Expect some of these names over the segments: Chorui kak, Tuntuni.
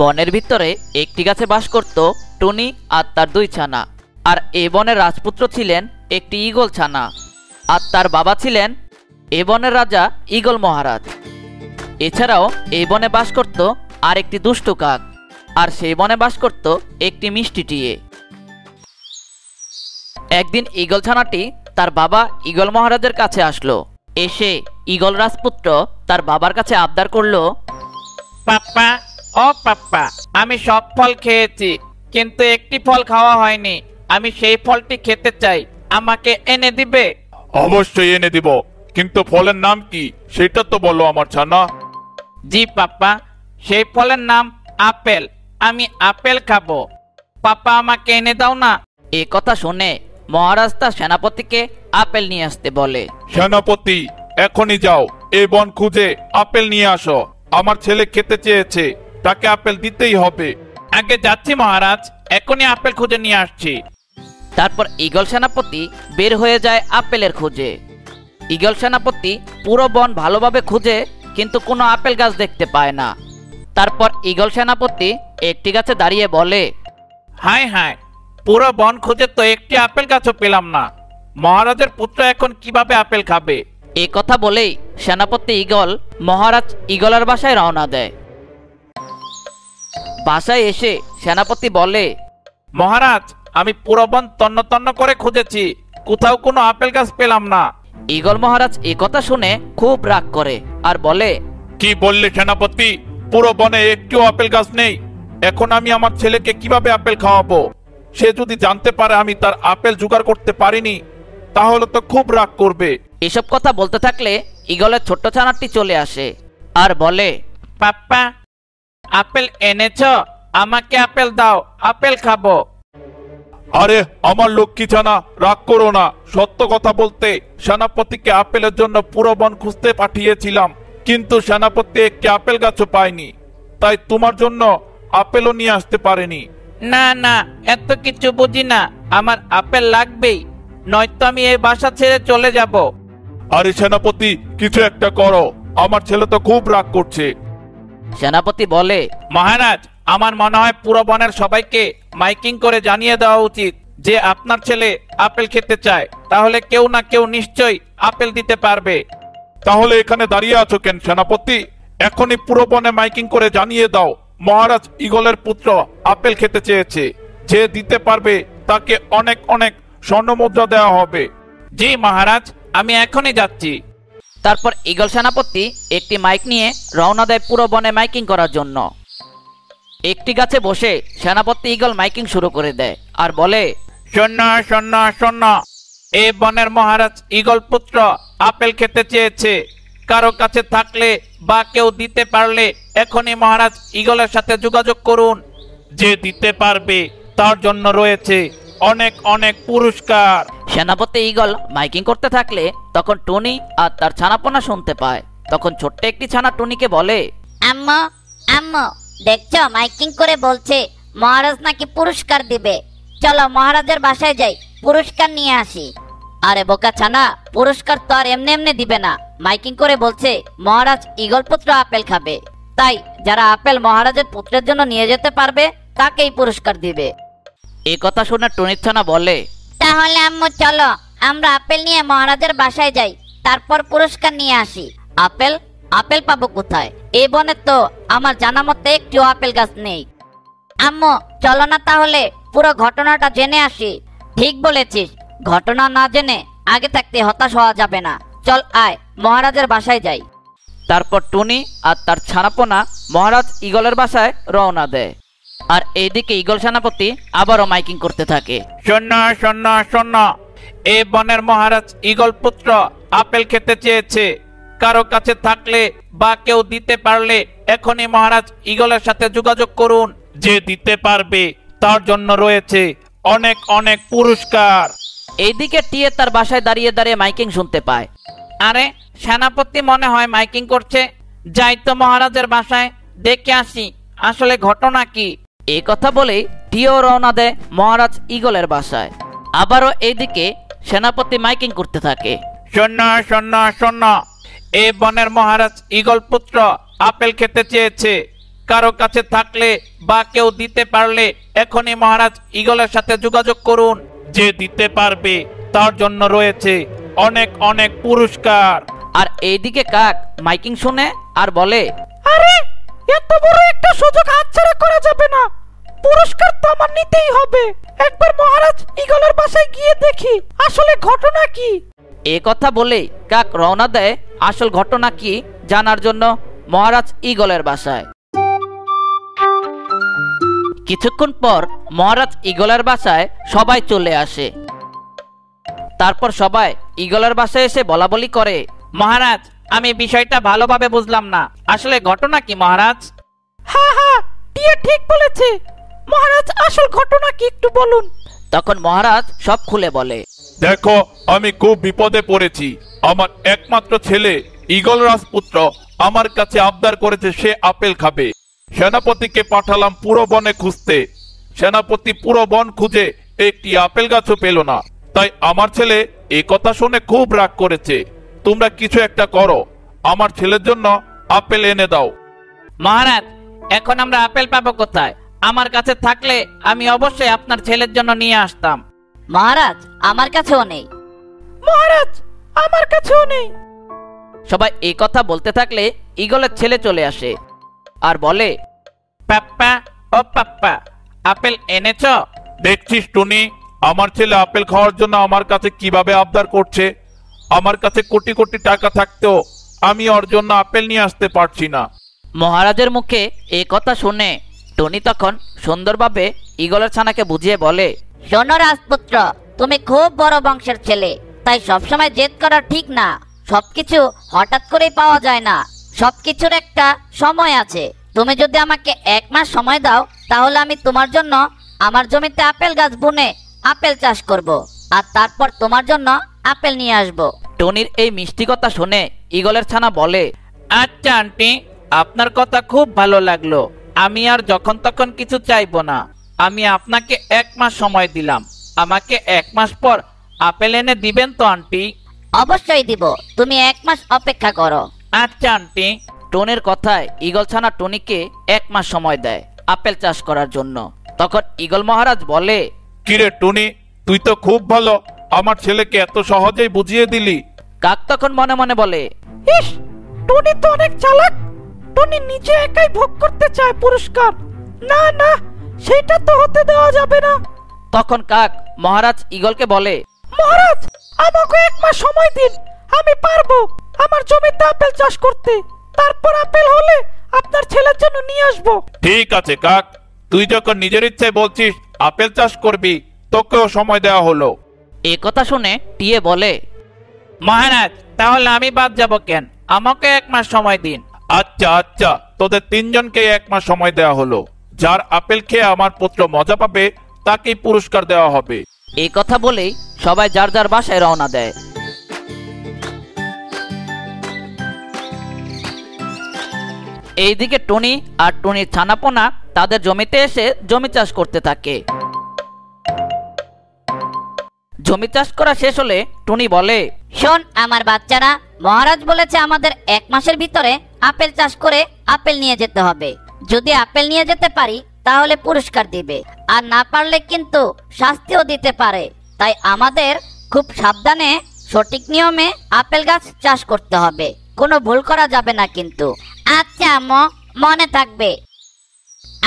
বনের ভিতরে একটি গাছে বাস করত টুনি আর তার দুই ছানা। আর এই বনের রাজপুত্র ছিলেন একটি ঈগল ছানা, আর তার বাবা ছিলেন এই বনের রাজা ঈগল মহারাজ। এছাড়াও এই বনে বাস করত আর একটি দুষ্ট কাক, আর সেই বনে বাস করত একটি মিষ্টি টিয়ে। একদিন ঈগল ছানাটি তার বাবা ঈগল মহারাজের কাছে আসলো। এসে ঈগল রাজপুত্র তার বাবার কাছে আবদার করলো, পাপ্পা ও পাপ্পা, আমি সব ফল খেয়েছি কিন্তু একটি ফল খাওয়া হয়নি, আমি সেই ফলটি খেতে চাই, আমাকে এনে দিবে? অবশ্যই এনে দিব, কিন্তু ফলের নাম কি সেটা তো বলো আমার ছানা। জি পাপ্পা, সেই ফলের নাম আপেল, আমি আপেল খাবো, পাপ্পা আমাকে এনে দাও না। এ কথা শুনে মহারাজ তার সেনাপতিকে আপেল নিয়ে আসতে বলে। সেনাপতি, এখনই যাও, এই বন খুঁজে আপেল নিয়ে আসো, আমার ছেলে খেতে চেয়েছে, তাকে আপেল দিতেই হবে। আগে যাচ্ছি মহারাজ, এখনই আপেল খুঁজে নিয়ে আসছি। তারপর ঈগল সেনাপতি বের হয়ে যায় আপেলের খোঁজে। ঈগল সেনাপতি পুরো বন ভালোভাবে খুঁজে কিন্তু কোনো আপেল গাছ দেখতে পায় না। তারপর ঈগল সেনাপতি একটি গাছে দাঁড়িয়ে বলে, হায় হায়, পুরো বন খুঁজে তো একটি আপেল গাছও পেলাম না, মহারাজের পুত্র এখন কিভাবে আপেল খাবে? এই কথা বলেই সেনাপতি ঈগল মহারাজ ঈগলের বাসায় রওনা দেয়। বাসায় এসে সেনাপতি বলে, মহারাজ, আমি পুরো বন তন্ন তন্ন করে খুঁজেছি, কোথাও কোনো আপেল গাছ পেলাম না। ঈগল মহারাজ এই কথা শুনে খুব রাগ করে আর বলে, কি বললে সেনাপতি, পুরো বনে একটিও আপেল গাছ নেই, এখন আমি আমার ছেলেকে কিভাবে আপেল খাওয়াবো? সে যদি জানতে পারে আমি তার আপেল জোগাড় করতে পারিনি, তাহলে তো খুব রাগ করবে। এসব কথা বলতে থাকলে ঈগলের ছোট্ট ছানাটি চলে আসে আর বলে, পাপ্পা আপেল এনেছো? আমাকে আপেল দাও, আপেল খাবো। আরে আমার লক্ষ্মী ছানা, রাগ করো না, সত্য কথা বলতে সেনাপতিকে আপেলের জন্য পুরো বন খুঁজতে পাঠিয়েছিলাম, কিন্তু সেনাপতি একটি আপেল গাছও পায়নি, তাই তোমার জন্য আপেলও নিয়ে আসতে পারেনি। না না, এত কিছু বুঝি না, আমার আপেল লাগবেই, নয়তো আমি এই বাসা ছেড়ে চলে যাব। আরে সেনাপতি, কিছু একটা করো, আমার ছেলে তো খুব রাগ করছে। সেনাপতি বলে, মহারাজ, আমার মনে হয় পুরো বনের সবাইকে মাইকিং করে জানিয়ে দেওয়া উচিত যে আপনার ছেলে আপেল খেতে চায়, তাহলে কেউ না কেউ নিশ্চয়ই আপেল দিতে পারবে। তাহলে এখানে দাঁড়িয়ে আছো কেন সেনাপতি? এখনই পুরো বনে মাইকিং করে জানিয়ে দাও মহারাজ ঈগলের পুত্র আপেল খেতে চেয়েছে, যে দিতে পারবে তাকে অনেক অনেক স্বর্ণমুদ্রা দেওয়া হবে। জি মহারাজ, আমি এখনই যাচ্ছি। তারপর ঈগল সেনাপতি একটি মাইক নিয়ে রওনা দেয় পুরো বনে মাইকিং করার জন্য। একটি গাছে বসে সেনাপতি ঈগল মাইকিং শুরু করে দেয় আর বলে, শোন শোন শোন, এই বনের মহারাজ ঈগল পুত্র আপেল খেতে চেয়েছে, কারো কাছে থাকলে বা কেউ দিতে পারলে এখনই মহারাজ ঈগলের সাথে যোগাযোগ করুন, যে দিতে পারবে তার জন্য রয়েছে অনেক অনেক পুরস্কার। সেনাপতি ঈগল মাইকিং করতে থাকলে তখন টুনি আর তার ছানাপোনা শুনতে পায়। তখন ছোট্ট একটি ছানা টুনিকে বলে, আম্মু আম্মু, দেখছো মাইকিং করে বলছে মহারাজ নাকি পুরস্কার দিবে, চলো মহারাজের বাসায় যাই, পুরস্কার নিয়ে আসি। আরে বোকা ছানা, পুরস্কার তো আর এমনি এমনি দিবে না, মাইকিং করে বলছে মহারাজ ঈগল পুত্র আপেল খাবে, তাই যারা আপেল মহারাজের পুত্রের জন্য নিয়ে যেতে পারবে তাকেই পুরস্কার দিবে। এই কথা শুনে টুনির ছানা বলে, তাহলে আম্মু চলো আমরা আপেল নিয়ে মহারাজের বাসায় যাই, তারপর পুরস্কার নিয়ে আসি। আপেল আপেল পাবো কোথায়? এই বনে তো আমার জানা মতে একটিও আপেল গাছ নেই। আম্মু চলো না তাহলে পুরো ঘটনাটা জেনে আসি। ঠিক বলেছিস, ঘটনা না জেনে আগে থাকতে হতাশ হওয়া যাবে না, চল আয় মহারাজের বাসায় যাই। তারপর টুনি আর তার ছানাপোনা মহারাজ ঈগলের বাসায় রওনা দেয়। আর এইদিকে ঈগল সেনাপতি আবারও মাইকিং করতে থাকে, শোনা শোনা শোনা, এই বনের মহারাজ ঈগল পুত্র আপেল খেতে চেয়েছে, কারো কাছে থাকলে বা কেউ দিতে পারলে এখনই মহারাজ ঈগলের সাথে যোগাযোগ করুন, যে দিতে পারবে তার জন্য রয়েছে অনেক অনেক পুরস্কার। এইদিকে টিয়ে তার বাসায় দাঁড়িয়ে দাঁড়িয়ে মাইকিং শুনতে পায়। আরে সেনাপতি মনে হয় মাইকিং করছে, যাই তো মহারাজের বাসায় দেখে আসি আসলে ঘটনা কি। এই কথা বলে টিও রওনা দেয় মহারাজ ঈগলের বাসায়। আবারও এইদিকে সেনাপতি মাইকিং করতে থাকে, শোনা শোনা শোনা, এই বনের মহারাজ ঈগল পুত্র আপেল খেতে চেয়েছে, কারো কাছে থাকলে বা কেউ দিতে পারলে এখনই মহারাজ ঈগলের সাথে যোগাযোগ করুন। যে দিতে পারবে তার জন্য রয়েছে অনেক অনেক পুরস্কার। আর এইদিকে কাক মাইকিং শুনে আর বলে, আরে এত বড় একটা সুযোগ হাতছাড়া করা যাবে না, পুরস্কার তো আমার নিতেই হবে। একবার মহারাজ ঈগলের বাসায় গিয়ে দেখি আসলে ঘটনা কি। এই কথা বলে কাক রওনা দেয় আসল ঘটনা কি জানার জন্য মহারাজ ঈগলের বাসায়। কিছুক্ষণ পর মহারাজ ঈগলের বাসায় সবাই চলে আসে। তারপর সবাই ঈগলের বাসায় এসে বলাবলি করে, মহারাজ আমি বিষয়টা ভালোভাবে বুঝলাম না, আসলে ঘটনা কি মহারাজ? হ্যাঁ হ্যাঁ, টিয়া ঠিক বলেছে, মহারাজ আসল ঘটনা কি একটু বলুন। তখন মহারাজ সব খুলে বলে, দেখো আমি খুব বিপদে পড়েছি, আমার একমাত্র ছেলে ঈগল রাজপুত্র আমার কাছে আবদার করেছে সে আপেল খাবে। সেনাপতিকে পাঠালাম পুরো বনে খুঁজতে, সেনাপতি পুরো বন খুঁজে একটি আপেল গাছও পেল না, তাই আমার ছেলে এই কথা শুনে খুব রাগ করেছে। তোমরা কিছু একটা করো, আমার ছেলের জন্য আপেল এনে দাও। মহারাজ এখন আমরা আপেল পাবো কোথায়? আমার কাছে থাকলে আমি অবশ্যই আপনার ছেলের জন্য নিয়ে আসতাম। মহারাজ আমার কাছেও নেই, মহারাজ আমার কাছেও নেই। সবাই এই কথা বলতে থাকলে ঈগলের ছেলে চলে আসে আর বলে, পাপ্পা ও পাপ্পা আপেল এনেছো? দেখছিস টুনি, আমার ছেলে আপেল খাওয়ার জন্য আমার কাছে কিভাবে আবদার করছে। আমার কাছে কোটি কোটি টাকা থাকতেও আমি ওর জন্য আপেল নিয়ে আসতে পারছি না। মহারাজের মুখে এই কথা শুনে টুনি তখন সুন্দরভাবে ঈগলের ছানাকে বুঝিয়ে বলে, শোনো রাজপুত্র, তুমি খুব বড় বংশের ছেলে, তাই সবসময় জেদ করা ঠিক না। সবকিছু হঠাৎ করে পাওয়া যায় না, সবকিছুর একটা সময় আছে। তুমি যদি আমাকে 1 মাস সময় দাও, তাহলে আমি তোমার জন্য আমার জমিতে আপেল গাছ বুনে আপেল চাষ করব, আর তারপর তোমার জন্য আপেল নিয়ে আসব। টনির এই মিষ্টি কথা শুনে ঈগলের ছানা বলে, আচ্ছা আন্টি আপনার কথা খুব ভালো লাগলো, আমি আর যখন তখন কিছু চাইবো না। আমি আপনাকে 1 মাস সময় দিলাম, আমাকে 1 মাস পর আপেল এনে দিবেন তো আন্টি? অবশ্যই দিব, তুমি 1 মাস অপেক্ষা করো। আচ্ছা আন্টি। টনির কথায় ঈগল ছানা টনিকে 1 মাস সময় দেয় আপেল চাষ করার জন্য। তখন ঈগল মহারাজ বলে, কিরে টুনি, তুই তো খুব ভালো, আমার ছেলেকে এত সহজেই বুঝিয়ে দিলি। কাক তখন মনে মনে বলে, ইস টুনি তো অনেক চালাক, টুনি নিজে একাই ভোগ করতে চায় পুরস্কার, না না সেটা তো হতে দেওয়া যাবে না। তখন কাক মহারাজ ঈগলকে বলে, মহারাজ আমাকে 1 মাস সময় দিন, আমি পারবো আমার জমিতে আপেল চাষ করতে, তারপর আপেল হলে আপনার ছেলের জন্য নিয়ে আসবো। ঠিক আছে কাক, তুই যখন নিজের ইচ্ছায় বলছিস আপেল চাষ করবি, তোকেও সময় দেওয়া হলো। এই কথা শুনে টিয়ে বলে, মহারাজ তাহলে আমি বাদ যাব কেন, আমাকে 1 মাস সময় দিন। আচ্ছা আচ্ছা, তোদের 3 জনকে 1 মাস সময় দেওয়া হলো, যার আপেল খেয়ে আমার পুত্র মজা পাবে তাকেই পুরস্কার দেওয়া হবে। এই কথা বলেই সবাই যার যার বাসায় রওনা দেয়। এইদিকে টনি আর টনির ছানাপোনা তাদের জমিতে এসে জমি চাষ করতে থাকে। জমি চাষ করা শেষ হলে টনি বলে, শোন আমার বাচ্চারা, মহারাজ বলেছে আমাদের 1 মাসের ভিতরে আপেল চাষ করে আপেল নিয়ে যেতে হবে। যদি আপেল নিয়ে যেতে পারি তাহলে পুরস্কার দিবে, আর না পারলে কিন্তু শাস্তিও দিতে পারে। তাই আমাদের খুব সাবধানে সঠিক নিয়মে আপেল গাছ চাষ করতে হবে, কোনো ভুল করা যাবে না কিন্তু। আচ্ছা আম্মু, মনে থাকবে।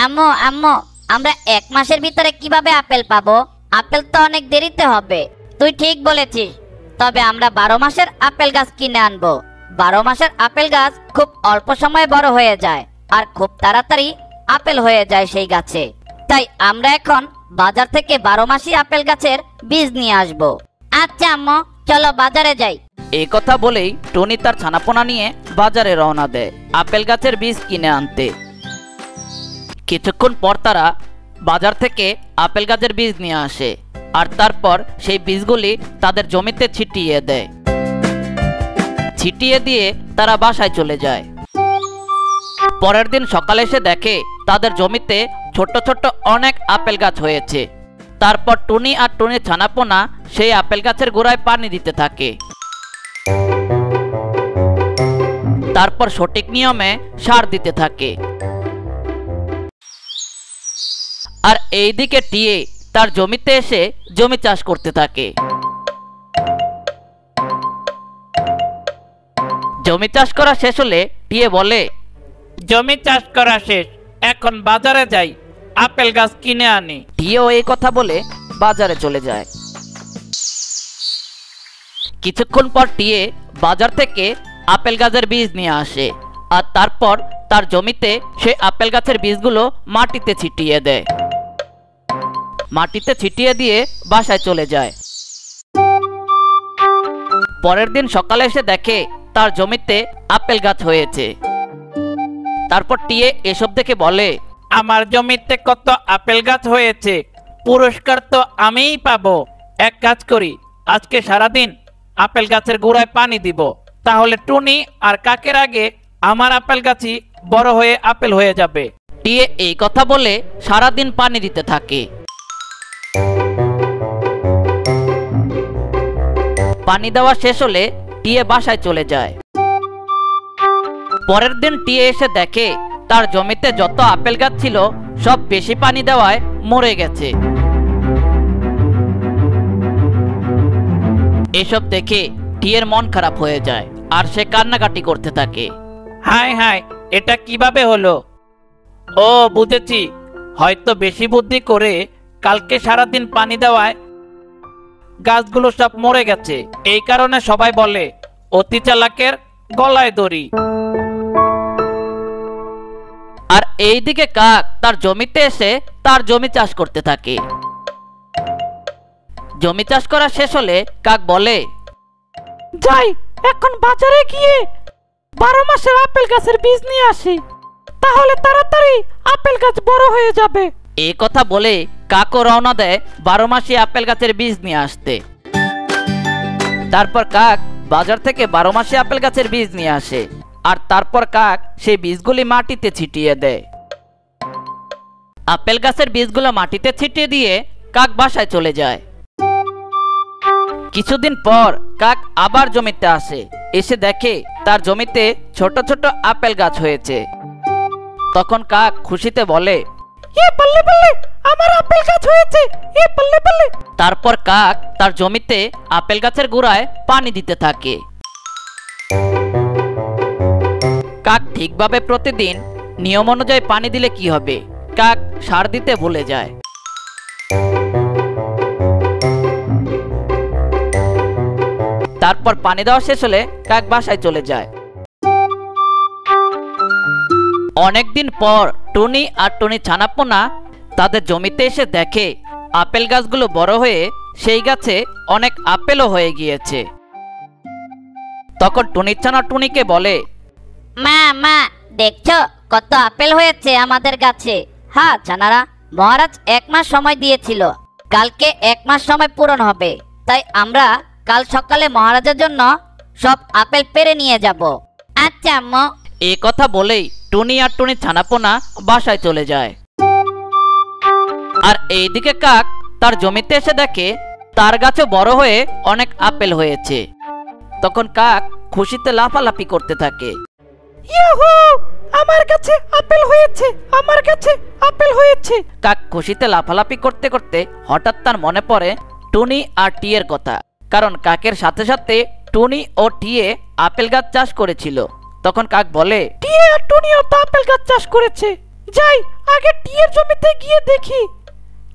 আম্মু আম্মু, আমরা 1 মাসের ভিতরে কিভাবে আপেল পাবো? আপেল তো অনেক দেরিতে হবে। তুই ঠিক বলেছিস, তবে আমরা 12 মাসের আপেল গাছ কিনে আনবো। 12 মাসের আপেল গাছ খুব অল্প সময়ে বড় হয়ে যায়, আর খুব তাড়াতাড়ি আপেল হয়ে যায় সেই গাছে। তাই আমরা এখন বাজার থেকে 12 মাসি আপেল গাছের বীজ নিয়ে আসবো। আচ্ছা আম্মু, চলো বাজারে যাই। এই কথা বলেই টনি তার ছানাপোনা নিয়ে বাজারে রওনা দেয় আপেল গাছের বীজ কিনে আনতে। কিছুক্ষণ পর তারা বাজার থেকে আপেল গাছের বীজ নিয়ে আসে, আর তারপর সেই বীজগুলি তাদের জমিতে ছিটিয়ে দেয়। ছিটিয়ে দিয়ে তারা বাসায় চলে যায়। পরের দিন সকালে এসে দেখে তাদের জমিতে ছোট ছোট অনেক আপেল গাছ হয়েছে। তারপর টুনি আর টুনির ছানাপোনা সেই আপেল গাছের গোড়ায় পানি দিতে থাকে, তারপর সঠিক নিয়মে সার দিতে থাকে। আর এইদিকে টিয়ে তার জমিতে এসে জমি চাষ করতে থাকে। জমি চাষ করা শেষ হলে টিয়ে বলে, জমি চাষ করা শেষ, এখন বাজারে যাই, আপেল গাছ কিনে আনি। টিয়েও এই কথা বলে বাজারে চলে যায়। কিছুক্ষণ পর টিয়ে বাজার থেকে আপেল গাছের বীজ নিয়ে আসে আর তারপর তার জমিতে সেই আপেল গাছের বীজগুলো মাটিতে ছিটিয়ে দেয়। মাটিতে ছিটিয়ে দিয়ে বাসায় চলে যায়। পরের দিন সকালে এসে দেখে তার জমিতে আপেল গাছ হয়েছে। তারপর টিয়ে এসব দেখে বলে, আমার জমিতে কত আপেল গাছ হয়েছে, পুরস্কার তো আমিই পাবো। এক কাজ করি, আজকে সারাদিন আপেল গাছের গোড়ায় পানি দিব, তাহলে টুনি আর কাকের আগে আমার আপেল গাছই বড় হয়ে আপেল হয়ে যাবে। টিয়ে এই কথা বলে সারাদিন পানি দিতে থাকে। পানি দেওয়া শেষ হলে টিয়ে বাসায় চলে যায়। পরের দিন টিয়ে এসে দেখে তার জমিতে যত আপেল গাছ ছিল সব বেশি পানি দেওয়ায় মরে গেছে। এসব দেখে টিয়ের মন খারাপ হয়ে যায় আর সে কান্নাকাটি করতে থাকে। হায় হায়, এটা কিভাবে হলো? ও বুঝেছি, হয়তো বেশি বুদ্ধি করে কালকে সারাদিন পানি দেওয়ায় গাছগুলো সব মরে গেছে। এই কারণে সবাই বলে, অতি চালাকের গলায় দড়ি। আর এইদিকে কাক তার জমিতে এসে তার জমি চাষ করতে থাকে। জমি চাষ করা শেষ হলে কাক বলে, যাই এখন বাজারে গিয়ে 12 মাসের আপেল গাছের বীজ নিয়ে আসি, তাহলে তাড়াতাড়ি আপেল গাছ বড় হয়ে যাবে। এই কথা বলে কাকও রওনা দেয় 12 মাসি আপেল গাছের বীজ নিয়ে আসতে। তারপর কাক বাজার থেকে 12 মাসি আপেল গাছের বীজ নিয়ে আসে আর তারপর কাক সেই বীজগুলি মাটিতে ছিটিয়ে দেয়। আপেল গাছের বীজগুলো মাটিতে ছিটিয়ে দিয়ে কাক বাসায় চলে যায়। কিছুদিন পর কাক আবার জমিতে আসে। এসে দেখে তার জমিতে ছোট ছোট আপেল গাছ হয়েছে। তখন কাক খুশিতে বলে, আমার আপেল গাছ হয়েছে। তারপর কাক তার জমিতে আপেল গাছের গোড়ায় পানি দিতে থাকে। কাক ঠিকভাবে প্রতিদিন নিয়ম অনুযায়ী পানি দিলে কি হবে, কাক সার দিতে ভুলে যায়। তারপর পানি দেওয়া শেষ হলে কাক বাসায় চলে যায়। অনেকদিন পর টুনি আর টুনি ছানাপোনা তাদের জমিতে এসে দেখে আপেল গাছগুলো বড় হয়ে সেই গাছে অনেক আপেলও হয়ে গিয়েছে। তখন টুনির ছানা টুনিকে বলে, মা মা, দেখছো কত আপেল হয়েছে আমাদের গাছে? হ্যাঁ ছানারা, মহারাজ 1 মাস সময় দিয়েছিল, কালকে 1 মাস সময় পূরণ হবে, তাই আমরা কাল সকালে মহারাজের জন্য সব আপেল পেরে নিয়ে যাব। আচ্ছা আম্মু। এই কথা বলেই টুনি আর টুনি ছানাপোনা বাসায় চলে যায়। আর এইদিকে কাক তার জমিতে এসে দেখে তার গাছে বড় হয়ে অনেক আপেল হয়েছে। তখন কাক খুশিতে লাফালাফি করতে থাকে। ইয়াহু, আমার গাছে আপেল হয়েছে, আমার গাছে আপেল হয়েছে। কাক খুশিতে লাফালাফি করতে করতে হঠাৎ তার মনে পড়ে টুনি আর টিয়ের কথা, কারণ কাকের সাথে সাথে টুনি ও টিয়ে আপেল গাছ চাষ করেছিল। তখন কাক বলে, টিয়ে আর টুনিও তো আপেল গাছ চাষ করেছে, যাই আগে টিয়ের জমিতে গিয়ে দেখি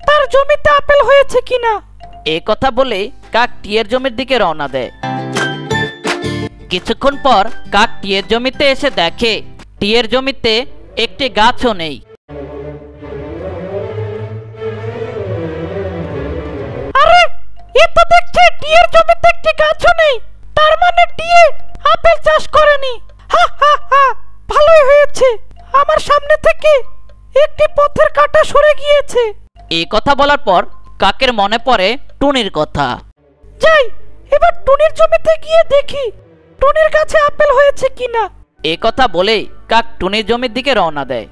তার জমিতে আপেল হয়েছে কিনা। এই কথা বলে কাক টিয়ের জমির দিকে রওনা দেয়। কিছুক্ষণ পর কাক টিয়ের জমিতে এসে দেখে টিয়ের জমিতে একটি গাছও নেই। আরে, এ তো দেখছি টিয়ের জমিতে একটি গাছও নেই, তার মানে টিয়ে আপেল চাষ করেনি। হা হা হা, ভালোই হয়েছে, আমার সামনে থেকে একটি পথের কাঁটা সরে গিয়েছে। এই কথা বলার পর কাকের মনে পড়ে টুনির কথা। যাই এবার টুনির জমিতে গিয়ে দেখি টুনির কাছে আপেল হয়েছে কিনা। এই কথা বলে কাক টুনির জমির দিকে রওনা দেয়।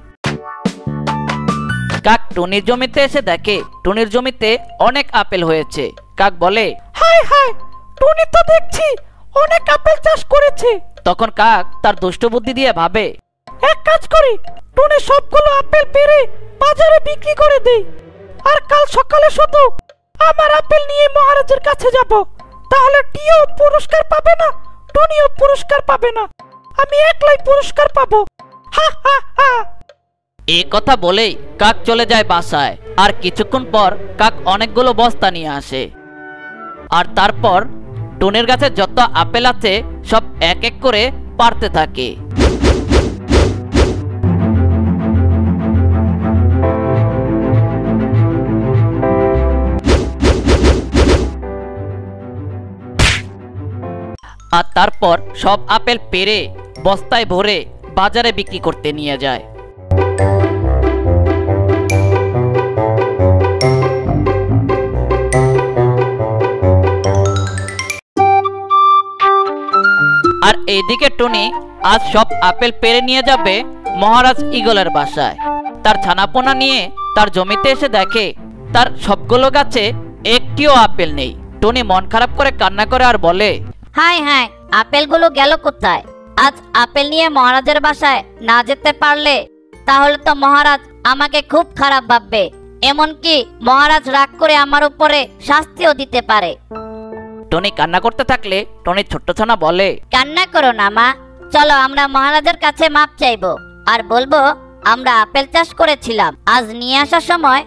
কাক টুনির জমিতে এসে দেখে টুনির জমিতে অনেক আপেল হয়েছে। কাক বলে, হায় হায়, টুনি তো দেখছি অনেক আপেল চাষ করেছে। তখন কাক তার দুষ্ট বুদ্ধি দিয়ে ভাবে, এক কাজ করি, টুনি সবগুলো আপেল পেরে বাজারে বিক্রি করে দেই, আর কাল সকালে শুধু আমার আপেল নিয়ে মহারাজের কাছে যাব। তাহলে টিও পুরস্কার পাবে না, টুনিও পুরস্কার পাবে না, আমি একলাই পুরস্কার পাবো। হা হা হা। এই কথা বলেই কাক চলে যায় বাসায়। আর কিছুক্ষণ পর কাক অনেকগুলো বস্তা নিয়ে আসে, আর তারপর টুনির কাছে যত আপেল আছে সব এক এক করে পারতে থাকে। আর তারপর সব আপেল পেরে বস্তায় ভরে বাজারে বিক্রি করতে নিয়ে যায়। আর এইদিকে টুনি আজ সব আপেল পেরে নিয়ে যাবে মহারাজ ঈগলের বাসায়। তার ছানাপোনা নিয়ে তার জমিতে এসে দেখে তার সবগুলো গাছে একটিও আপেল নেই। টুনি মন খারাপ করে কান্না করে আর বলে, হাই হাই, আপেলগুলো গেল কোথায়? আজ আপেল নিয়ে মহারাজের বাসায় না যেতে পারলে তাহলে তো মহারাজ আমাকে খুব খারাপ ভাববে, এমনকি মহারাজ রাগ করে আমার উপরে শাস্তিও দিতে পারে। টনি কান্না করতে থাকলে টনির ছোট্ট ছানা বলে, কান্না করো না মা, চলো আমরা মহারাজের কাছে মাপ চাইবো আর বলবো আমরা আপেল চাষ করেছিলাম, আজ নিয়ে আসার সময়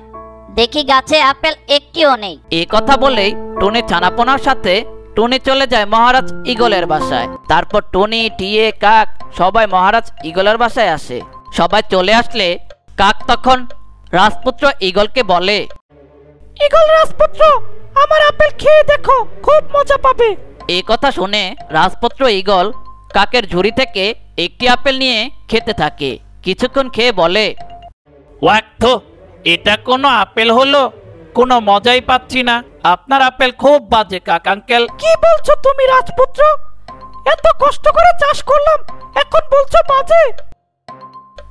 দেখি গাছে আপেল একটিও নেই। এই কথা বলেই টনি ছানাপোনার সাথে টনি চলে যায় মহারাজ ঈগলের বাসায়। তারপর টনি, টিয়ে, কাক সবাই মহারাজ ঈগলের বাসায় আসে। সবাই চলে আসলে কাক তখন রাজপুত্র ঈগলকে বলে, ঈগল রাজপুত্র, আমার আপেল খেয়ে দেখো, খুব মজা পাবে। এই কথা শুনে রাজপুত্র ঈগল কাকের ঝুড়ি থেকে একটি আপেল নিয়ে খেতে থাকে। কিছুক্ষণ খেয়ে বলে, ওয়াক তো, এটা কোনো আপেল হলো, কোনো মজাই পাচ্ছি না, আপনার আপেল খুব বাজে কাক আঙ্কেল। কি বলছো তুমি রাজপুত্র, এত কষ্ট করে চাষ করলাম, এখন বলছো বাজে?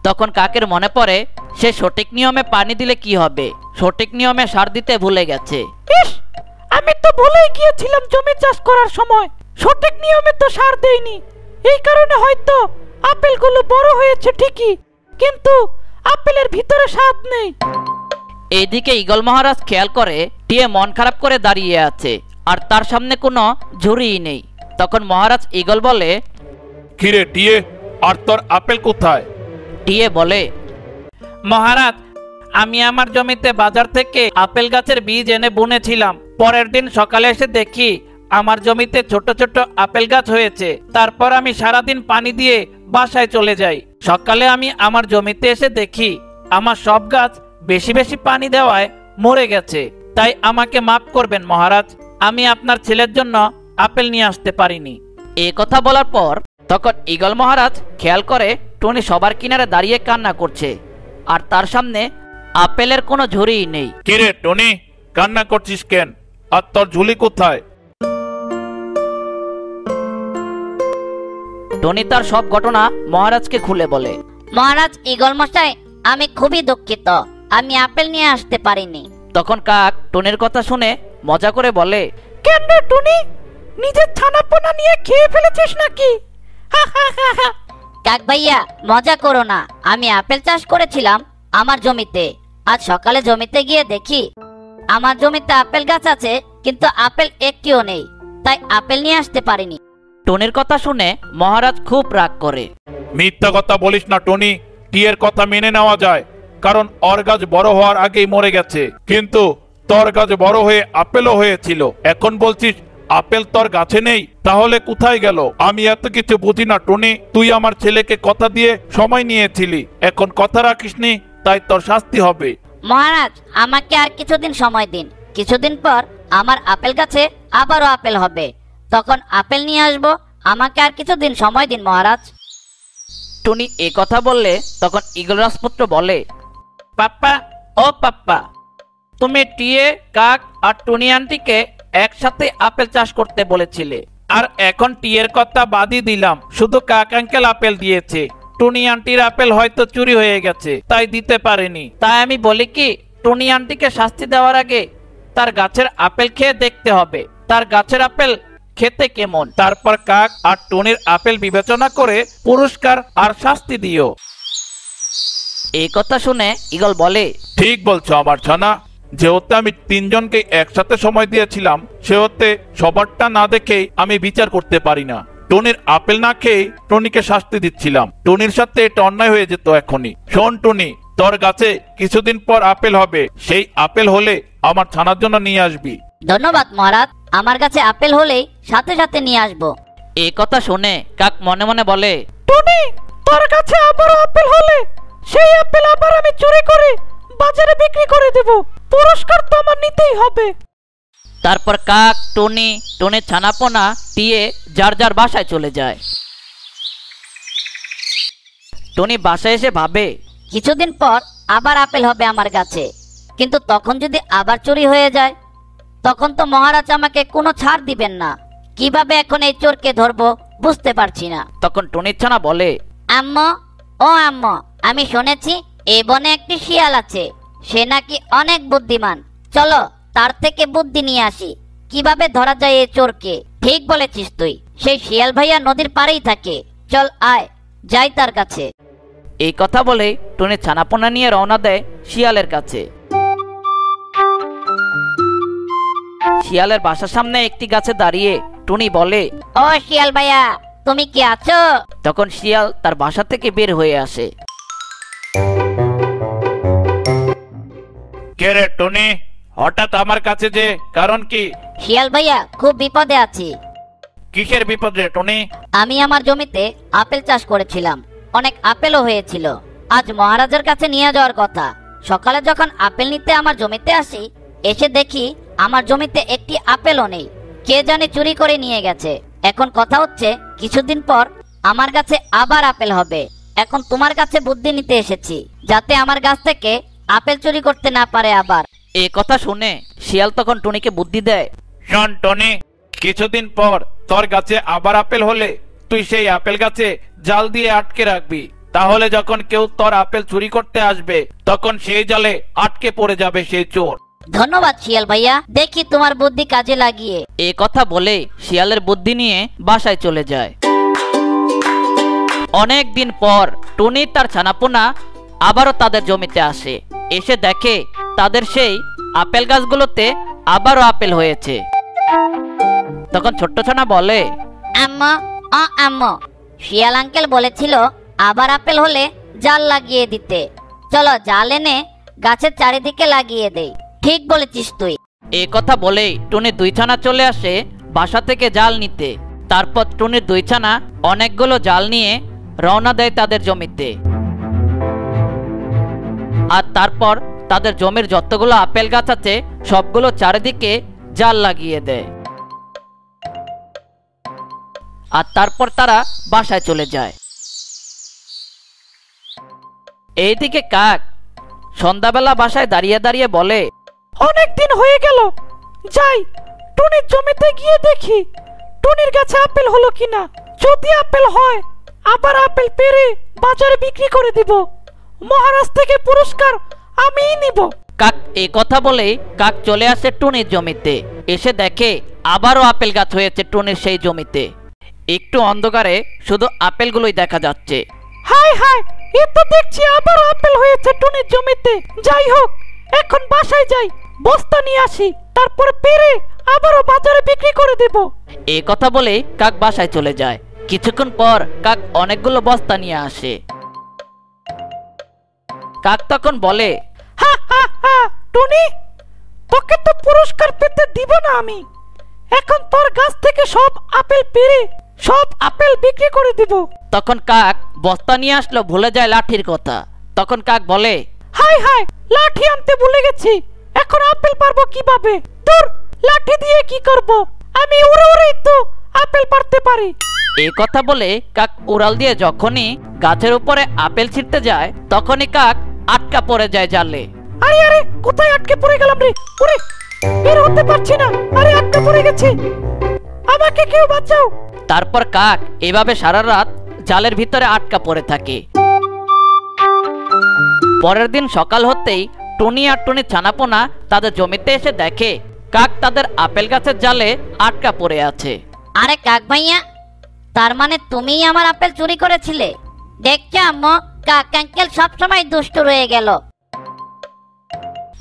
তখন কাকের মনে পড়ে সে সঠিক নিয়মে পানি দিলে কি হবে, সঠিক নিয়মে সার দিতে ভুলে গেছে। ইস, আমি তো ভুলেই গিয়েছিলাম, জমি চাষ করার সময় সঠিক নিয়মে তো সার দেইনি, এই কারণে হয়তো আপেলগুলো বড় হয়েছে ঠিকই, কিন্তু আপেলের ভিতরে স্বাদ নেই। এইদিকে ঈগল মহারাজ খেয়াল করে টিয়ে মন খারাপ করে দাঁড়িয়ে আছে আর তার সামনে কোনো ঝুড়ি নেই। তখন মহারাজ ঈগল বলে, কিরে টিয়ে, আর তোর আপেল কোথায়? টিয়ে বলে, মহারাজ, আমি আমার জমিতে বাজার থেকে আপেল গাছের বীজ এনে বুনেছিলাম, পরের দিন সকালে এসে দেখি আমার জমিতে ছোট ছোট আপেল গাছ হয়েছে। তারপর আমি সারাদিন পানি দিয়ে বাসায় চলে যাই, সকালে আমি আমার জমিতে এসে দেখি আমার সব গাছ বেশি বেশি পানি দেওয়ায় মরে গেছে। তাই আমাকে মাফ করবেন মহারাজ, আমি আপনার ছেলের জন্য আপেল নিয়ে আসতে পারিনি। এই কথা বলার পর তখন ঈগল মহারাজ খেয়াল করে টনি সবার কিনারে দাঁড়িয়ে কান্না করছে আর তার সামনে আপেলের কোনো ঝুড়ি নেই। কি রে টনি, কান্না করছিস কেন? আর তোর ঝুলি কোথায়? টনি তার সব ঘটনা মহারাজকে খুলে বলে, মহারাজ ঈগল মশাই, আমি খুবই দুঃখিত, আমি আপেল নিয়ে আসতে পারিনি। তখন কাক টুনির কথা শুনে মজা করে বলে, কেন রে টুনি, নিজের ছানাপোনা নিয়ে খেয়ে ফেলেছিস নাকি? কাক ভাইয়া, মজা করো না, আমি আপেল চাষ করেছিলাম আমার জমিতে, আজ সকালে জমিতে গিয়ে দেখি আমার জমিতে আপেল গাছ আছে কিন্তু আপেল একটিও নেই, তাই আপেল নিয়ে আসতে পারিনি। টুনির কথা শুনে মহারাজ খুব রাগ করে। মিথ্যা কথা বলিস না টুনি, টিয়ের কথা মেনে নেওয়া যায়, কারণ ওর গাছ বড় হওয়ার আগেই মরে গেছে, কিন্তু তোর গাছ বড় হয়ে আপেলও হয়েছিল। এখন বলছিস আপেল তোর গাছে নেই, তাহলে কোথায় গেল? আমি এত কিছু বুঝি না টুনি, তুই আমার ছেলেকে কথা দিয়ে সময় নিয়েছিলি, এখন কথা রাখিসনি, তাই তোর শাস্তি হবে। মহারাজ, আমাকে আর কিছুদিন সময় দিন, কিছুদিন পর আমার আপেল গাছে আবারও আপেল হবে, তখন আপেল নিয়ে আসবো, আমাকে আর কিছুদিন সময় দিন মহারাজ। টুনি এ কথা বললে তখন ঈগল রাজপুত্র বলে, পাপ্পা ও পাপ্পা, তুমি টিয়ে, কাক আর টুনি আন্টিকে একসাথে আপেল চাষ করতে বলেছিলে, আর এখন টিয়ের কথা বাদই দিলাম, শুধু কাক আঙ্কেল আপেল দিয়েছে, টুনি আন্টির আপেল হয়তো চুরি হয়ে গেছে তাই দিতে পারেনি। তাই আমি বলি কি, টুনি আন্টিকে শাস্তি দেওয়ার আগে তার গাছের আপেল খেয়ে দেখতে হবে তার গাছের আপেল খেতে কেমন, তারপর কাক আর টুনির আপেল বিবেচনা করে পুরস্কার আর শাস্তি দিও। এই কথা শুনে ঈগল বলে, ঠিক বলছো আমার ছানা, যেহেতু আমি তিনজনকে একসাথে সময় দিয়েছিলাম সেহেতু সবারটা না দেখে আমি বিচার করতে পারি না। টনির আপেল না খেয়ে টনিকে শাস্তি দিচ্ছিলাম, টনির সাথে এটা অন্যায় হয়ে যেত। এখনই শোন টনি, তোর গাছে কিছুদিন পর আপেল হবে, সেই আপেল হলে আমার ছানার জন্য নিয়ে আসবি। ধন্যবাদ মহারাজ, আমার কাছে আপেল হলে সাথে সাথে নিয়ে আসবো। এই কথা শুনে কাক মনে মনে বলে, টনি তোর কাছে আবার আপেল হলে সেই আপেল আবার আমি চুরি করে বাজারে বিক্রি করে দেব, পুরস্কার তো আমার নিতেই হবে। তারপর কাক টনি টনির ছানাপোনা দিয়ে যার যার বাসায় চলে যায়। টনি বাসায় এসে ভাবে, কিছুদিন পর আবার আপেল হবে আমার কাছে, কিন্তু তখন যদি আবার চুরি হয়ে যায় তখন তো মহারাজ আমাকে কোনো ছাড় দিবেন না। কিভাবে এখন এই চোরকে ধরবো বুঝতে পারছি না। তখন টনির ছানা বলে, আম্মা ও আম্মা, আমি শুনেছি এ বনে একটি শিয়াল আছে, সে নাকি অনেক বুদ্ধিমান, চলো তার থেকে বুদ্ধি নিয়ে আসি কিভাবে ধরা যায় এই চোরকে। ঠিক বলেছিস তুই, সেই শিয়াল ভাইয়া নদীর পাড়েই থাকে, চল আয় যাই তার কাছে। এই কথা বলে টনি ছানাপোনা নিয়ে রওনা দেয় শিয়ালের কাছে। শিয়ালের বাসার সামনে একটি গাছে দাঁড়িয়ে টনি বলে, ও শিয়াল ভাইয়া তুমি কি আছো? তখন শিয়াল তার বাসা থেকে বের হয়ে আসে। কে রে টনি, হঠাৎ আমার কাছে যে, কারণ কি? শিয়াল ভাইয়া খুব বিপদে আছি। কিসের বিপদ রে টনি? আমি আমার জমিতে আপেল চাষ করেছিলাম, অনেক আপেলও হয়েছিল, আজ মহারাজের কাছে নিয়ে যাওয়ার কথা। সকালে যখন আপেল নিতে আমার জমিতে আসি, এসে দেখি আমার জমিতে একটি আপেলও নেই, কে জানে চুরি করে নিয়ে গেছে। এখন কথা হচ্ছে কিছুদিন পর আমার কাছে আবার আপেল হবে, এখন তোমার কাছে বুদ্ধি নিতে এসেছি যাতে আমার গাছ থেকে আপেল চুরি করতে না পারে আবার। এই কথা শুনে শিয়াল তখন টনিকে বুদ্ধি দেয়, শোন টনি, কিছুদিন পর তোর গাছে আবার আপেল হলে তুই সেই আপেল গাছে জাল দিয়ে আটকে রাখবি, তাহলে যখন কেউ তোর আপেল চুরি করতে আসবে তখন সেই জালে আটকে পড়ে যাবে সেই চোর। ধন্যবাদ শিয়াল ভাইয়া, দেখি তোমার বুদ্ধি কাজে লাগিয়ে। এই কথা বলে শিয়ালের বুদ্ধি নিয়ে বাসায় চলে যায়। অনেক দিন পর টনি তার ছানাপোনা আবারও তাদের জমিতে আসে, এসে দেখে তাদের সেই আপেল গাছগুলোতে আবারও আপেল হয়েছে। তখন ছোট্ট ছানা বলে, আম্মা ও আম্মা, শিয়াল আঙ্কেল বলেছিল আবার আপেল হলে জাল লাগিয়ে দিতে, চলো জাল এনে গাছের চারিদিকে লাগিয়ে দেই। ঠিক বলেছিস তুই। এই কথা বলে টনি দুই ছানা চলে আসে বাসা থেকে জাল নিতে। তারপর টনির দুই ছানা অনেকগুলো জাল নিয়ে রওনা দেয় তাদের জমিতে। আর তারপর তাদের জমির যতগুলো আপেল গাছ আছে সবগুলো চারিদিকে জাল লাগিয়ে দেয়। আর তারপর তারা বাসায় চলে যায়। এইদিকে কাক সন্ধ্যাবেলা বাসায় দাঁড়িয়ে দাঁড়িয়ে বলে, অনেকদিন হয়ে গেল, যাই টনির জমিতে গিয়ে দেখি টনির গাছে আপেল হলো কিনা, যদি আপেল হয় আবার আপেল পেরে বাজারে বিক্রি করে দিব, মহারাজ থেকে পুরস্কার আমিই নিব। কাক এই কথা বলে কাক চলে আসে টনির জমিতে, এসে দেখে আবারও আপেল গাছ হয়েছে টনির সেই জমিতে। একটু অন্ধকারে শুধু আপেলগুলোই দেখা যাচ্ছে। হাই হাই, এ তো দেখছি আবারও আপেল হয়েছে টনির জমিতে, যাই হোক এখন বাসায় যাই, বস্তা নিয়ে আসি, তারপর পেরে আবারও বাজারে বিক্রি করে দেব। এই কথা বলে কাক বাসায় চলে যায়। কিছুক্ষণ পর কাক অনেকগুলো বস্তা নিয়ে আসে। কাক তখন বলে, হা হা হা টনি, তোকে তো পুরস্কার পেতে দিব না আমি, এখন তোর গাছ থেকে সব আপেল পেরে সব আপেল বিক্রি করে দিব। তখন কাক বস্তা নিয়ে আসলো, ভুলে যায় লাঠির কথা। তখন কাক বলে, হাই হাই, লাঠি আনতে ভুলে গেছি, এখন আপেল পারবো কিভাবে? তোর লাঠি দিয়ে কি করব, আমি উড়ে উড়ে তো আপেল পারতে পারি। এই কথা বলে কাক উড়াল দিয়ে যখনই গাছের উপরে আপেল ছিটতে যায় তখনই কাক আটকা পড়ে যায় জালে। আরে আরে, কোথায় আটকে পড়ে গেলাম রে, ওরে বের হতে পারছি না, আরে আটকে পড়ে গেছি, আমাকে কেউ বাঁচাও। তারপর কাক এভাবে সারা রাত জালের ভিতরে আটকা পড়ে থাকে। পরের দিন সকাল হতেই টনি আর টনির ছানাপোনা তাদের জমিতে এসে দেখে কাক তাদের আপেল গাছের জালে আটকা পড়ে আছে। আরে কাক ভাইয়া, তার মানে তুমি আমার আপেল চুরি করেছিলে? দেখছো আম্মু, কাক আঙ্কেল সব সময় দুষ্ট রয়ে গেল।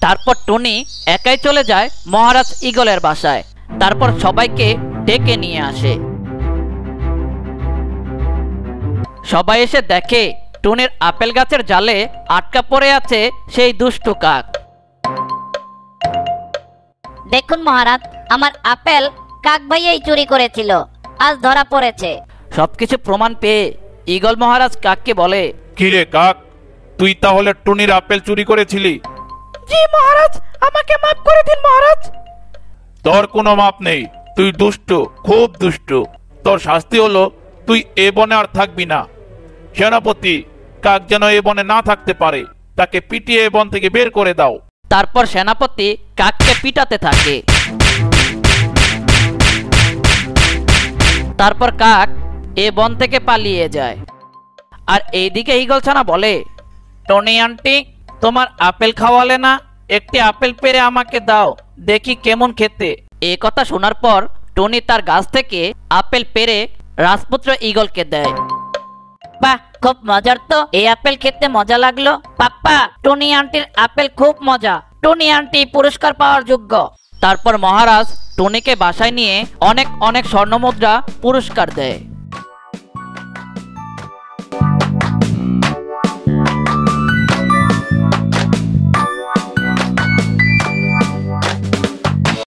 तारपर टुनी एकाई चले जाए महाराज इगलेर बासाय। तारपर सबाईके डेके निये आसे। सबाई एसे देखे टुनिर आपेल गाछेर जाले आटका पड़े आछे सेई दुष्टु काक। देखुन महाराज, आमार आपेल काक भाइयाई चुरी करेछिलो, आज धरा पड़ेछे। सबकिछु प्रमाण पेये इगल महाराज काकके बोले, कि रे काक, तुई ताहले टुनिर आपेल चुरी करेछिली? जी महाराज, आमाके माफ करे दिन महाराज। तोर कोनो माप नेই, তুই দুষ্টু, খুব দুষ্টু। তোর শাস্তি হলো তুই এই বনে আর থাকবি না। সেনাপতি কাক যেন এই বনে না থাকতে পারে, তাকে পিটিয়ে এই বন থেকে বের করে দাও। তারপর সেনাপতি কাককে পিটাতে থাকে। তারপর কাক এই বন থেকে পালিয়ে যায়। আর এইদিকে ইগলছানা বলে, টনি আন্টি তোমার আপেল খাওয়ালে না, একটি আপেল পেরে আমাকে দাও, দেখি কেমন খেতে। এই কথা শোনার পর টনি তার গাছ থেকে আপেল পেরে রাজপুত্র ইগলকে দেয়। বাহ, খুব মজার তো, এই আপেল খেতে মজা লাগলো। পাপ্পা, টনি আন্টির আপেল খুব মজা, টনি আন্টি পুরস্কার পাওয়ার যোগ্য। তারপর মহারাজ টনিকে বাসায় নিয়ে অনেক অনেক স্বর্ণমুদ্রা পুরস্কার দেয়।